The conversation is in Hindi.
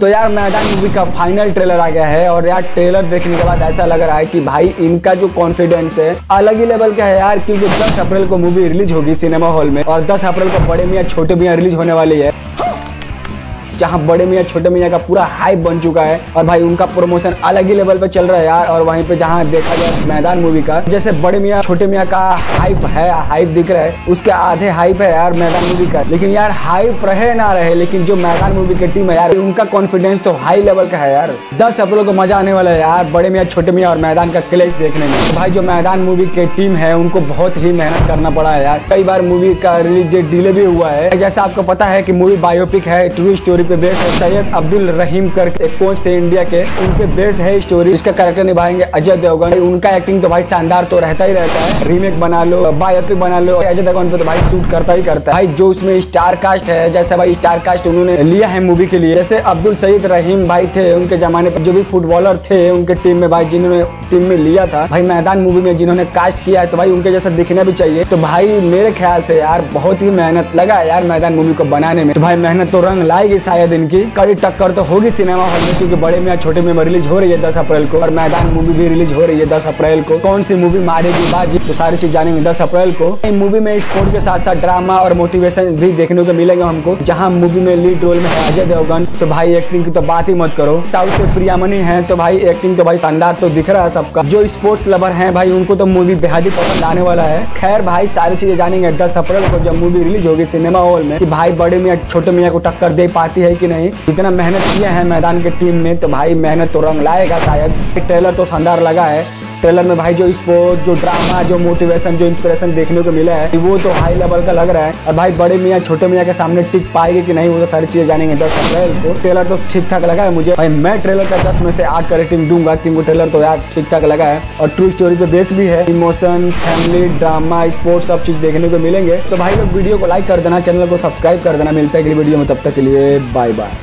तो यार मैदान मूवी का फाइनल ट्रेलर आ गया है और यार ट्रेलर देखने के बाद ऐसा लग रहा है कि भाई इनका जो कॉन्फिडेंस है अलग ही लेवल का है यार, क्योंकि 10 अप्रैल को मूवी रिलीज होगी सिनेमा हॉल में और 10 अप्रैल को बड़े मियां छोटे मियां रिलीज होने वाली है, जहां बड़े मियां छोटे मियां का पूरा हाइप बन चुका है और भाई उनका प्रमोशन अलग ही लेवल पे चल रहा है यार। और वहीं पे जहां देखा जाए मैदान मूवी का, जैसे बड़े मियां छोटे मियां का हाइप है, हाइप दिख रहा है, उसके आधे हाइप है यार मैदान मूवी का। लेकिन यार हाइप रहे ना रहे, लेकिन जो मैदान मूवी की टीम है यार उनका कॉन्फिडेंस तो हाई लेवल का है यार। 10 अप्रैल को मजा आने वाला है यार बड़े मियां छोटे मियां और मैदान का क्लेश देखने में। भाई जो मैदान मूवी की टीम है उनको बहुत ही मेहनत करना पड़ा है यार, कई बार मूवी का रिलीज डेट डिले भी हुआ है। जैसा आपको पता है कि मूवी बायोपिक है, ट्रू स्टोरी पे बेस है। सैयद अब्दुल रहीम करके एक कोच थे इंडिया के, उनपे बेस है स्टोरी। इसका कैरेक्टर निभाएंगे अजय देवगन। उनका एक्टिंग तो भाई शानदार तो रहता ही रहता है, रीमेक बना लो, बायोपिक बना लो, अजय देवगन पे तो भाई शूट करता ही करता है। भाई जो उसमें स्टार कास्ट है, जैसे भाई स्टार कास्ट उन्होंने लिया है मूवी के लिए, जैसे अब्दुल सैयद रहीम भाई थे, उनके जमाने पर जो भी फुटबॉलर थे उनके टीम में भाई जिन्होंने टीम में लिया था, भाई मैदान मूवी में जिन्होंने कास्ट किया है तो भाई उनके जैसा दिखना भी चाहिए। तो भाई मेरे ख्याल से यार बहुत ही मेहनत लगा यार मैदान मूवी को बनाने में। तो भाई मेहनत तो रंग लाएगी, शायद इनकी कड़ी टक्कर तो होगी सिनेमा हॉल में, क्योंकि बड़े मियां छोटे मियां रिलीज हो रही है 10 अप्रैल को और मैदान मूवी भी रिलीज हो रही है 10 अप्रैल को। कौन सी मूवी मारेगी बाजी, तो सारी चीज जानेंगे 10 अप्रैल को। मूवी में स्पोर्ट के साथ साथ ड्रामा और मोटिवेशन भी देखने को मिलेगा हमको, जहां मूवी में लीड रोल में है अजय देवगन। तो भाई एक्टिंग की तो बात ही मत करो, साउथ से प्रियामणि है तो भाई एक्टिंग तो भाई शानदार तो दिख रहा है सबका। जो स्पोर्ट्स लवर है भाई उनको तो मूवी बेहद ही पसंद आने वाला है। खैर भाई सारी चीजें जानेंगे 10 अप्रैल को जब मूवी रिलीज होगी सिनेमा हॉल में, कि भाई बड़े मियां छोटे मियां को टक्कर दे पाती है कि नहीं। जितना मेहनत किया है मैदान के टीम ने तो भाई मेहनत तो रंग लाएगा शायद। ट्रेलर तो शानदार लगा है, ट्रेलर में भाई जो स्पोर्ट, जो ड्रामा, जो मोटिवेशन, जो इंस्पिरेशन देखने को मिला है वो तो हाई लेवल का लग रहा है। और भाई बड़े मियां छोटे मियां के सामने टिक पाएगी कि नहीं, वो तो सारी चीजें जानेंगे 10 अप्रैल को। ट्रेलर तो ठीक ठाक लगा है मुझे, भाई मैं ट्रेलर का 10 में से 8 का रेटिंग दूंगा, क्योंकि ट्रेलर तो यार ठीक ठाक लगा है और ट्रू स्टोरी पे बेस भी है। इमोशन, फैमिली, ड्रामा, स्पोर्ट सब चीज देखने को मिलेंगे। तो भाई लोग वीडियो को लाइक कर देना, चैनल को सब्सक्राइब कर देना। मिलता है अगली वीडियो में, तब तक के लिए बाय बाय।